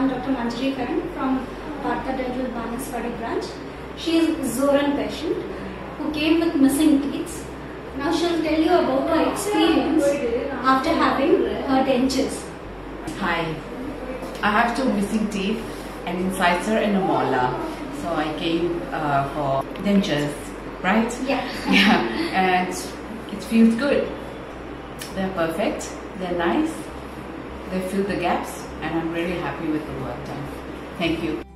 I am Dr. Manjri Karam from Partha Dental Banaswadi Branch. She is a Zoran patient who came with missing teeth. Now she will tell you about her experience after having her dentures. Hi, I have two missing teeth, an incisor and a molar. So I came for dentures, right? Yeah. And it feels good. They're perfect, they're nice, they fill the gaps, and I'm really happy with the work done. Thank you.